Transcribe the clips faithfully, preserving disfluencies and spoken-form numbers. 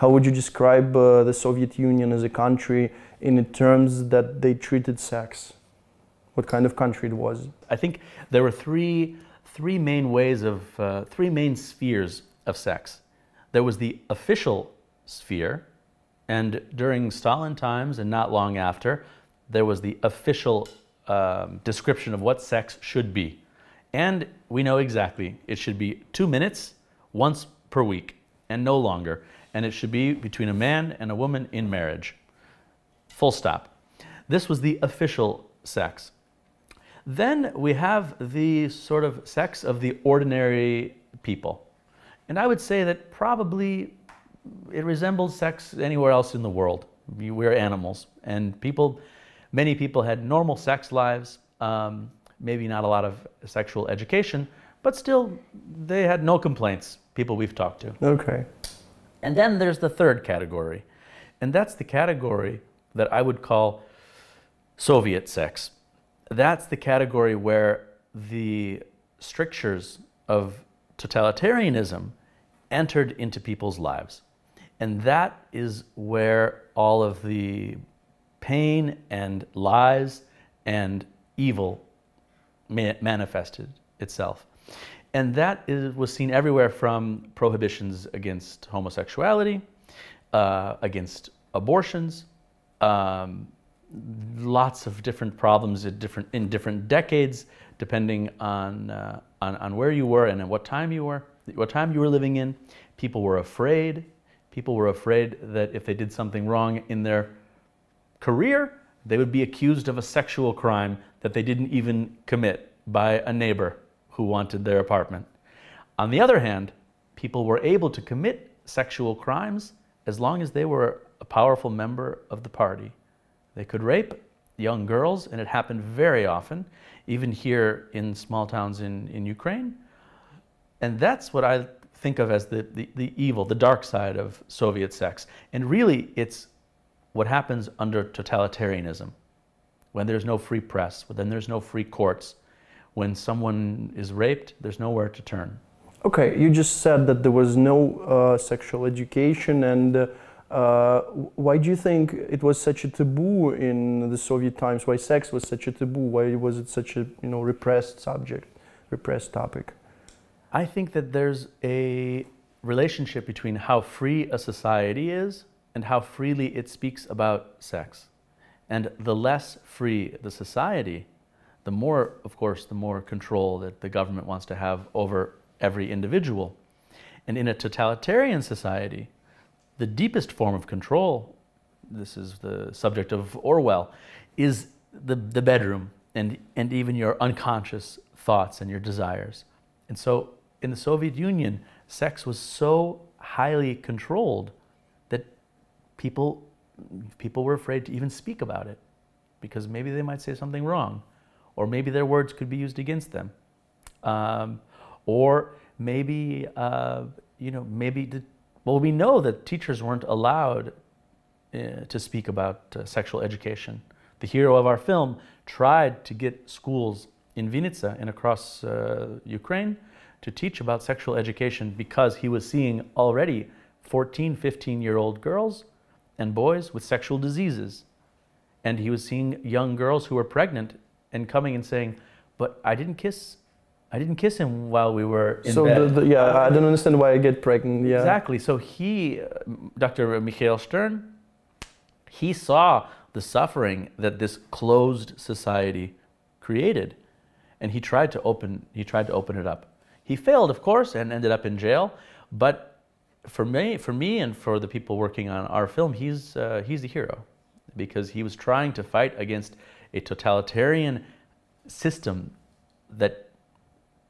How would you describe uh, the Soviet Union as a country in the terms that they treated sex? What kind of country it was? I think there were three, three main ways of, uh, three main spheres of sex. There was the official sphere, and during Stalin times and not long after, there was the official um, description of what sex should be. And we know exactly, it should be two minutes once per week and no longer. And it should be between a man and a woman in marriage. Full stop. This was the official sex. Then we have the sort of sex of the ordinary people. And I would say that probably it resembled sex anywhere else in the world. We were animals, and people, many people had normal sex lives, um, maybe not a lot of sexual education, but still they had no complaints, people we've talked to. Okay. And then there's the third category, and that's the category that I would call Soviet sex. That's the category where the strictures of totalitarianism entered into people's lives. And that is where all of the pain and lies and evil manifested itself. And that is, was seen everywhere from prohibitions against homosexuality, uh, against abortions, um, lots of different problems at different, in different decades, depending on, uh, on, on where you were and at what time you were, what time you were living in. People were afraid. People were afraid that if they did something wrong in their career, they would be accused of a sexual crime that they didn't even commit by a neighbor who wanted their apartment. On the other hand, people were able to commit sexual crimes as long as they were a powerful member of the party. They could rape young girls, and it happened very often, even here in small towns in, in Ukraine. And that's what I think of as the, the, the evil, the dark side of Soviet sex. And really, it's what happens under totalitarianism, when there's no free press, when there's no free courts. When someone is raped, there's nowhere to turn. Okay, you just said that there was no uh, sexual education, and uh, why do you think it was such a taboo in the Soviet times? Why sex was such a taboo? Why was it such a you know repressed subject, repressed topic? I think that there's a relationship between how free a society is and how freely it speaks about sex. And the less free the society, the more, of course, the more control that the government wants to have over every individual. And in a totalitarian society, the deepest form of control, this is the subject of Orwell, is the, the bedroom and, and even your unconscious thoughts and your desires. And so in the Soviet Union, sex was so highly controlled that people, people were afraid to even speak about it because maybe they might say something wrong. Or maybe their words could be used against them, um, or maybe uh, you know maybe the, well we know that teachers weren't allowed uh, to speak about uh, sexual education. The hero of our film tried to get schools in Vinica and across uh, Ukraine to teach about sexual education because he was seeing already fourteen, fifteen year old girls and boys with sexual diseases, and he was seeing young girls who were pregnant and coming and saying, but I didn't kiss, I didn't kiss him while we were in so bed. So the, the, yeah, I don't understand why I get pregnant. Yeah. Exactly. So he, Doctor Michael Stern, he saw the suffering that this closed society created, and he tried to open, he tried to open it up. He failed, of course, and ended up in jail. But for me, for me, and for the people working on our film, he's uh, he's the hero because he was trying to fight against a totalitarian system that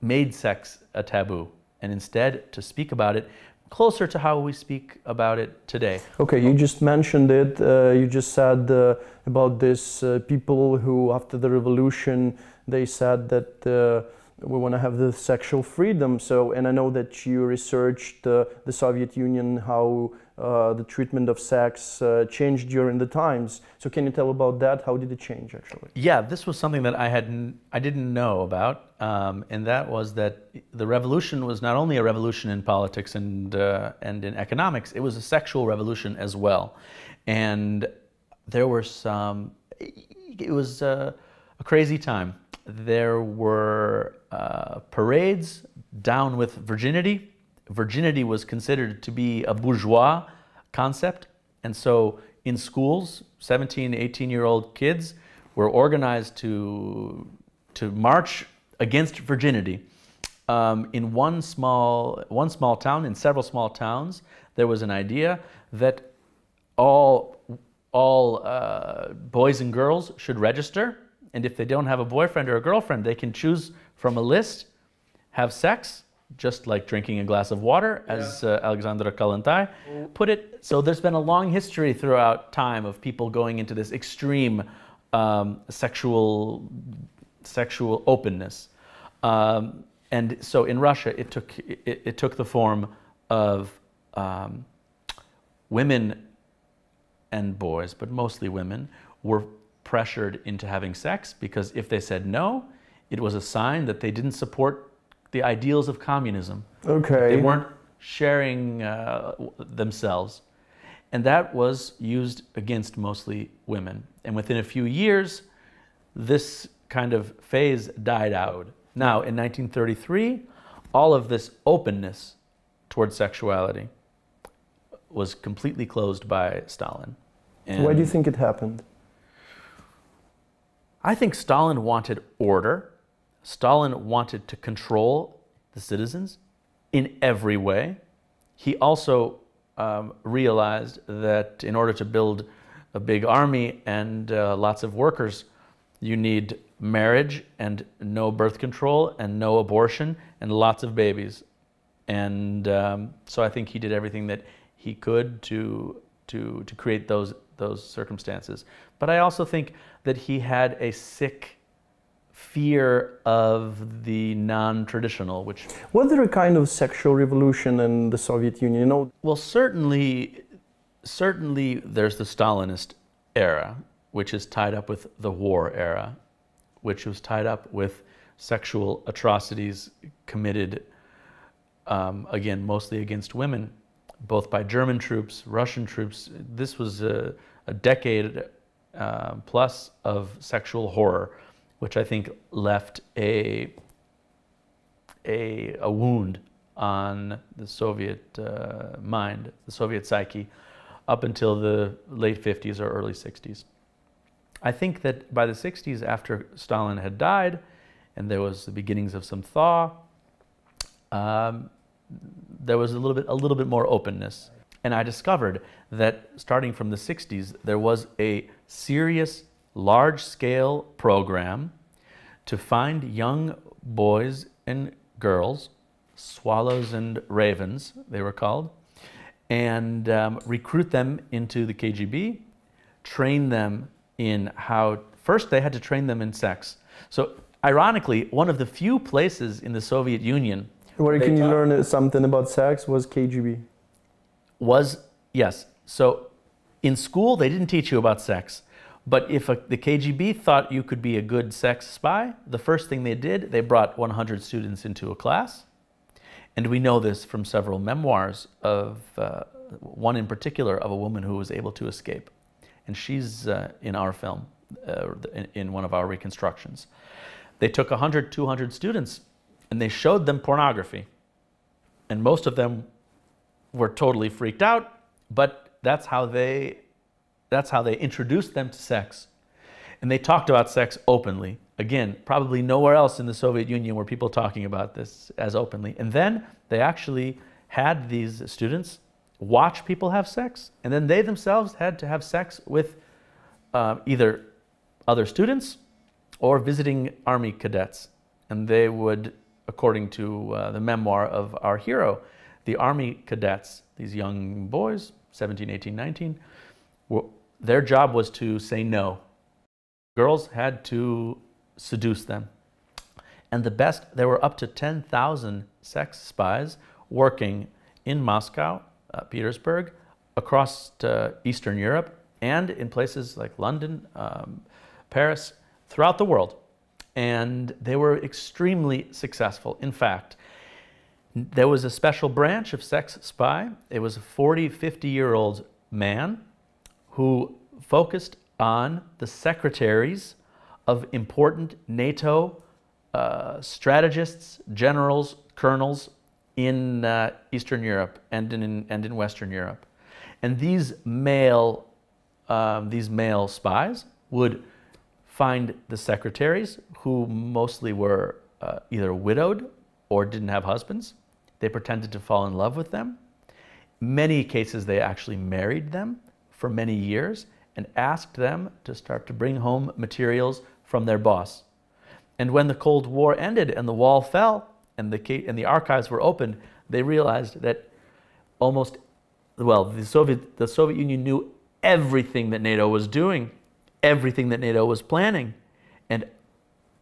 made sex a taboo, and instead to speak about it closer to how we speak about it today. Okay, you just mentioned it, uh, you just said uh, about this uh, people who after the revolution they said that uh, we want to have the sexual freedom. So, and I know that you researched uh, the Soviet Union, how uh, the treatment of sex uh, changed during the times. So can you tell about that? How did it change actually? Yeah, this was something that I hadn't, I didn't know about. Um, and that was that the revolution was not only a revolution in politics and, uh, and in economics, it was a sexual revolution as well. And there were some, it was a, a crazy time. There were uh, parades down with virginity. Virginity was considered to be a bourgeois concept. And so in schools, seventeen, eighteen-year-old kids were organized to, to march against virginity. Um, in one small, one small town, in several small towns, there was an idea that all, all uh, boys and girls should register. And if they don't have a boyfriend or a girlfriend, they can choose from a list, have sex, just like drinking a glass of water, as yeah. uh, Alexandra Kalantai put it. So there's been a long history throughout time of people going into this extreme um, sexual, sexual openness. Um, and so in Russia, it took, it, it took the form of um, women and boys, but mostly women, were pressured into having sex, because if they said no, it was a sign that they didn't support the ideals of communism. Okay. They weren't sharing uh, themselves. And that was used against mostly women. And within a few years, this kind of phase died out. Now, in nineteen thirty-three, all of this openness towards sexuality was completely closed by Stalin. And why do you think it happened? I think Stalin wanted order. Stalin wanted to control the citizens in every way. He also um, realized that in order to build a big army and uh, lots of workers, you need marriage and no birth control and no abortion and lots of babies. And um, so I think he did everything that he could to, to, to create those those circumstances. But I also think that he had a sick fear of the non-traditional, which... Was there a kind of sexual revolution in the Soviet Union? You know? Well, certainly, certainly there's the Stalinist era, which is tied up with the war era, which was tied up with sexual atrocities committed, um, again, mostly against women, both by German troops, Russian troops. This was a, a decade uh, plus of sexual horror, which I think left a, a, a wound on the Soviet uh, mind, the Soviet psyche, up until the late fifties or early sixties. I think that by the sixties, after Stalin had died, and there was the beginnings of some thaw, um, there was a little bit, a little bit more openness. And I discovered that starting from the sixties, there was a serious, large-scale program to find young boys and girls, swallows and ravens, they were called, and um, recruit them into the K G B, train them in how... First, they had to train them in sex. So, ironically, one of the few places in the Soviet Union where can you learn something about sex was K G B. Was, yes. So in school, they didn't teach you about sex. But if a, the K G B thought you could be a good sex spy, the first thing they did, they brought one hundred students into a class. And we know this from several memoirs of uh, one in particular of a woman who was able to escape. And she's uh, in our film, uh, in, in one of our reconstructions. They took one hundred, two hundred students, and they showed them pornography. And most of them were totally freaked out, but that's how they, that's how they introduced them to sex. And they talked about sex openly. Again, probably nowhere else in the Soviet Union were people talking about this as openly. And then they actually had these students watch people have sex, and then they themselves had to have sex with uh, either other students or visiting army cadets. And they would, according to uh, the memoir of our hero, the army cadets, these young boys, seventeen, eighteen, nineteen, were, their job was to say no. Girls had to seduce them. and the best, there were up to ten thousand sex spies working in Moscow, uh, Petersburg, across to Eastern Europe, and in places like London, um, Paris, throughout the world. And they were extremely successful. In fact, there was a special branch of sex spy. It was a forty, fifty-year-old man who focused on the secretaries of important NATO uh, strategists, generals, colonels in uh, Eastern Europe and in, and in Western Europe. And these male, um, these male spies would find the secretaries, who mostly were uh, either widowed or didn't have husbands. They pretended to fall in love with them. Many cases they actually married them for many years and asked them to start to bring home materials from their boss. And when the Cold War ended and the wall fell and the, and the archives were opened, they realized that almost, well, the Soviet, the Soviet Union knew everything that NATO was doing, everything that NATO was planning, and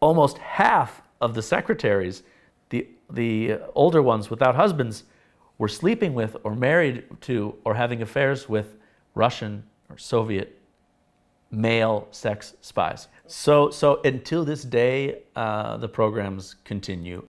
almost half of the secretaries, the, the older ones without husbands, were sleeping with or married to or having affairs with Russian or Soviet male sex spies. So, so until this day, uh, the programs continue.